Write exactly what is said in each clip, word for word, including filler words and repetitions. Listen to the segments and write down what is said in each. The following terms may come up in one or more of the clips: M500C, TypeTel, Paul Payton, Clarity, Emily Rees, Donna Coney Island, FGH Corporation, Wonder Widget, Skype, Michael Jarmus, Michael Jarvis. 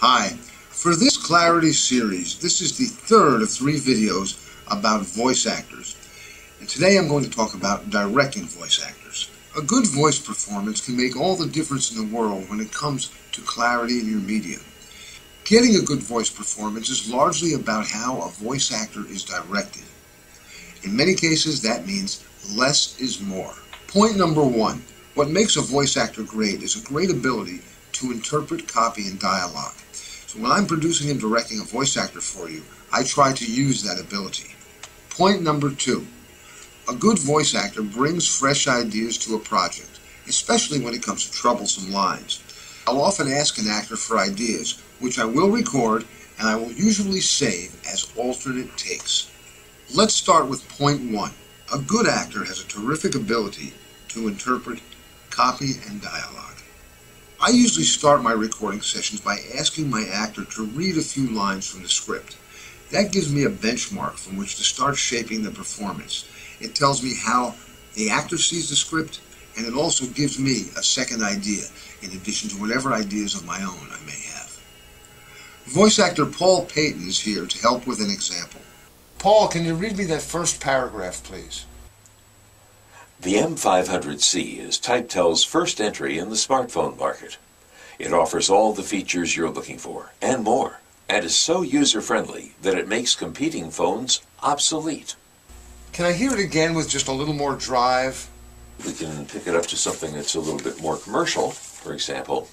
Hi, for this Clarity series, this is the third of three videos about voice actors. And today I'm going to talk about directing voice actors. A good voice performance can make all the difference in the world when it comes to clarity in your media. Getting a good voice performance is largely about how a voice actor is directed. In many cases, that means less is more. Point number one, what makes a voice actor great is a great ability to interpret copy and dialogue. So when I'm producing and directing a voice actor for you, I try to use that ability. Point number two, a good voice actor brings fresh ideas to a project, especially when it comes to troublesome lines. I'll often ask an actor for ideas, which I will record and I will usually save as alternate takes. Let's start with point one. A good actor has a terrific ability to interpret copy and dialogue. I usually start my recording sessions by asking my actor to read a few lines from the script. That gives me a benchmark from which to start shaping the performance. It tells me how the actor sees the script, and it also gives me a second idea, in addition to whatever ideas of my own I may have. Voice actor Paul Payton is here to help with an example. Paul, can you read me that first paragraph, please? The M five hundred C is TypeTel's first entry in the smartphone market. It offers all the features you're looking for, and more, and is so user-friendly that it makes competing phones obsolete. Can I hear it again with just a little more drive? We can pick it up to something that's a little bit more commercial, for example.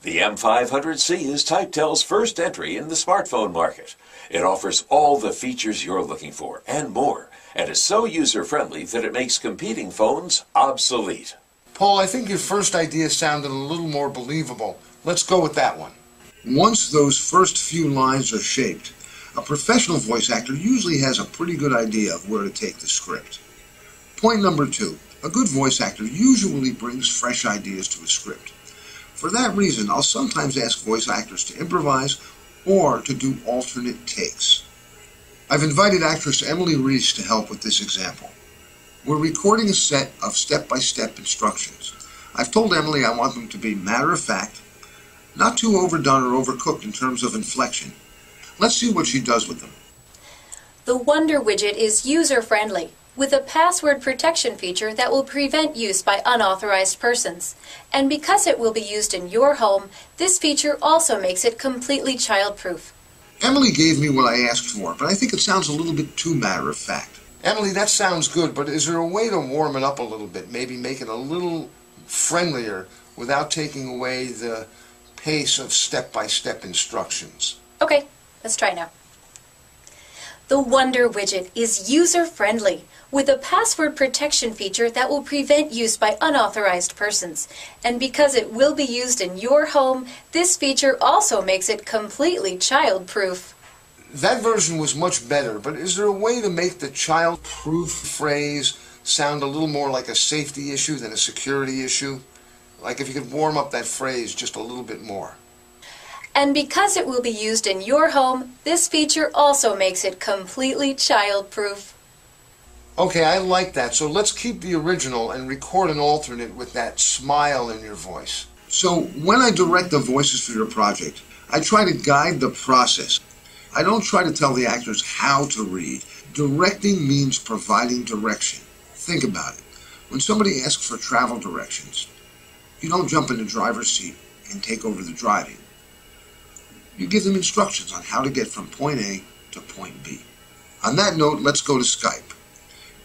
The M five hundred C is TypeTel's first entry in the smartphone market. It offers all the features you're looking for, and more, and is so user-friendly that it makes competing phones obsolete. Paul, I think your first idea sounded a little more believable. Let's go with that one. Once those first few lines are shaped, a professional voice actor usually has a pretty good idea of where to take the script. Point number two, a good voice actor usually brings fresh ideas to a script. For that reason, I'll sometimes ask voice actors to improvise or to do alternate takes. I've invited actress Emily Rees to help with this example. We're recording a set of step-by-step instructions. I've told Emily I want them to be matter-of-fact, not too overdone or overcooked in terms of inflection. Let's see what she does with them. The Wonder Widget is user-friendly, with a password protection feature that will prevent use by unauthorized persons. And because it will be used in your home, this feature also makes it completely child-proof. Emily gave me what I asked for, but I think it sounds a little bit too matter-of-fact. Emily, that sounds good, but is there a way to warm it up a little bit? Maybe make it a little friendlier without taking away the pace of step-by-step instructions? Okay, let's try now. The Wonder Widget is user-friendly, with a password protection feature that will prevent use by unauthorized persons. And because it will be used in your home, this feature also makes it completely child-proof. That version was much better, but is there a way to make the child-proof phrase sound a little more like a safety issue than a security issue? Like if you could warm up that phrase just a little bit more. And because it will be used in your home, this feature also makes it completely child-proof. Okay, I like that. So let's keep the original and record an alternate with that smile in your voice. So when I direct the voices for your project, I try to guide the process. I don't try to tell the actors how to read. Directing means providing direction. Think about it. When somebody asks for travel directions, you don't jump in the driver's seat and take over the driving. You give them instructions on how to get from point A to point B. On that note, let's go to Skype.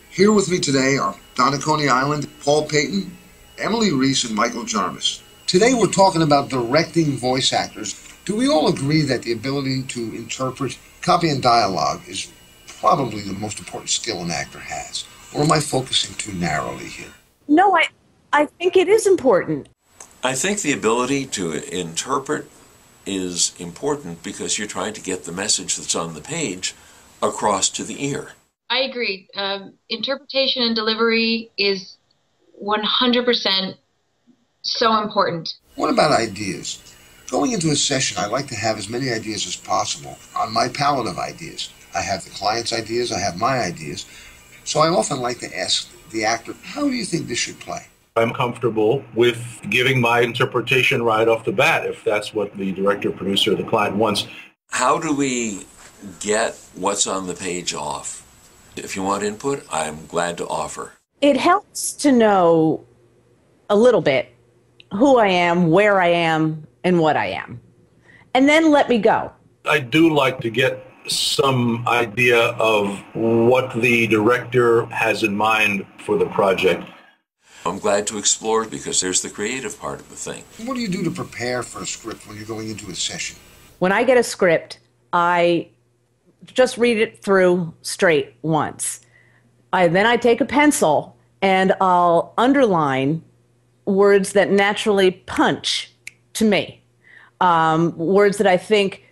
Here with me today are Donna Coney Island, Paul Payton, Emily Rees, and Michael Jarvis. Today we're talking about directing voice actors. Do we all agree that the ability to interpret copy and dialogue is probably the most important skill an actor has? Or am I focusing too narrowly here? No, I, I think it is important. I think the ability to interpret is important because you're trying to get the message that's on the page across to the ear. I agree. Um, interpretation and delivery is one hundred percent so important. What about ideas? Going into a session, I like to have as many ideas as possible on my palette of ideas. I have the client's ideas, I have my ideas. So I often like to ask the actor, how do you think this should play? I'm comfortable with giving my interpretation right off the bat if that's what the director, producer, or the client wants. How do we get what's on the page off? If you want input, I'm glad to offer. It helps to know a little bit who I am, where I am, and what I am. And then let me go. I do like to get some idea of what the director has in mind for the project. I'm glad to explore because there's the creative part of the thing. What do you do to prepare for a script when you're going into a session? When I get a script, I just read it through straight once. I, then I take a pencil and I'll underline words that naturally punch to me. Um, words that I think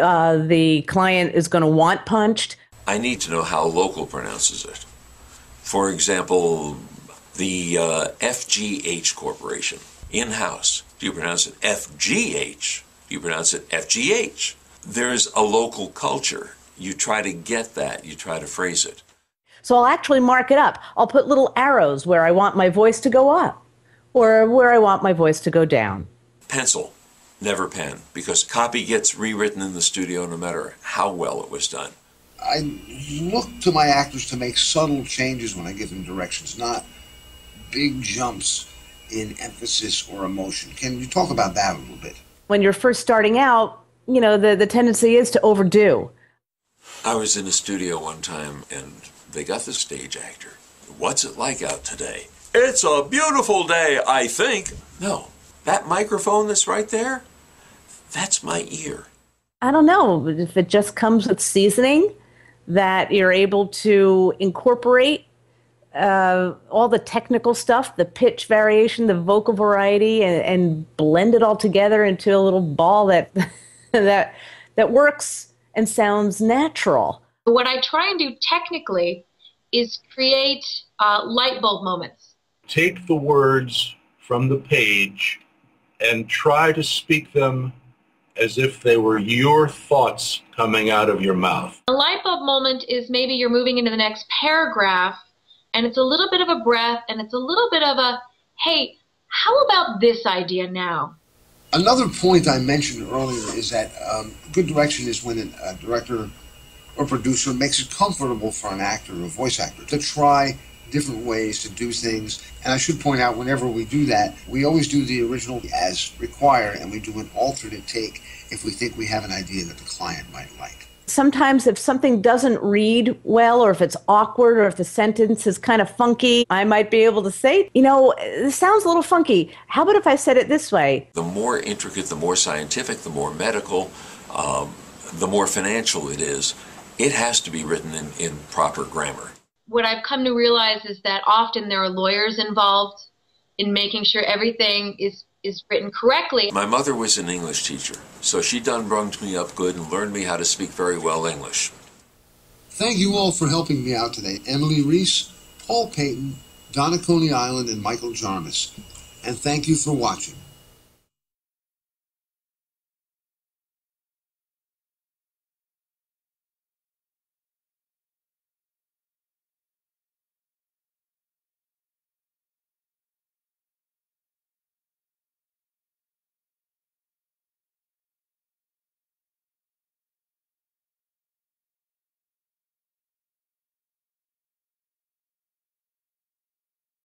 uh, the client is going to want punched. I need to know how local pronounces it. For example, the uh, F G H Corporation, in-house. Do you pronounce it F G H? Do you pronounce it F G H? There's a local culture. You try to get that. You try to phrase it. So I'll actually mark it up. I'll put little arrows where I want my voice to go up or where I want my voice to go down. Pencil, never pen, because copy gets rewritten in the studio no matter how well it was done. I look to my actors to make subtle changes when I give them directions, not big jumps in emphasis or emotion. Can you talk about that a little bit? When you're first starting out, you know, the, the tendency is to overdo. I was in a studio one time and they got the stage actor. What's it like out today? It's a beautiful day, I think. No, that microphone that's right there, that's my ear. I don't know if it just comes with seasoning, that you're able to incorporate uh, all the technical stuff, the pitch variation, the vocal variety, and, and blend it all together into a little ball that that that works and sounds natural. What I try and do technically is create uh, light bulb moments. Take the words from the page and try to speak them as if they were your thoughts coming out of your mouth. A light bulb moment is maybe you're moving into the next paragraph and it's a little bit of a breath and it's a little bit of a, hey, how about this idea now? Another point I mentioned earlier is that um, good direction is when a director or producer makes it comfortable for an actor or voice actor to try different ways to do things. And I should point out, whenever we do that, we always do the original as required, and we do an alternate take if we think we have an idea that the client might like. Sometimes if something doesn't read well, or if it's awkward, or if the sentence is kind of funky, I might be able to say, you know, this sounds a little funky. How about if I said it this way? The more intricate, the more scientific, the more medical, um, the more financial it is, it has to be written in, in proper grammar. What I've come to realize is that often there are lawyers involved in making sure everything is is written correctly. My mother was an English teacher, so she done brung me up good and learned me how to speak very well English. Thank you all for helping me out today. Emily Rees, Paul Payton, Donna Coney Island, and Michael Jarmus. And thank you for watching.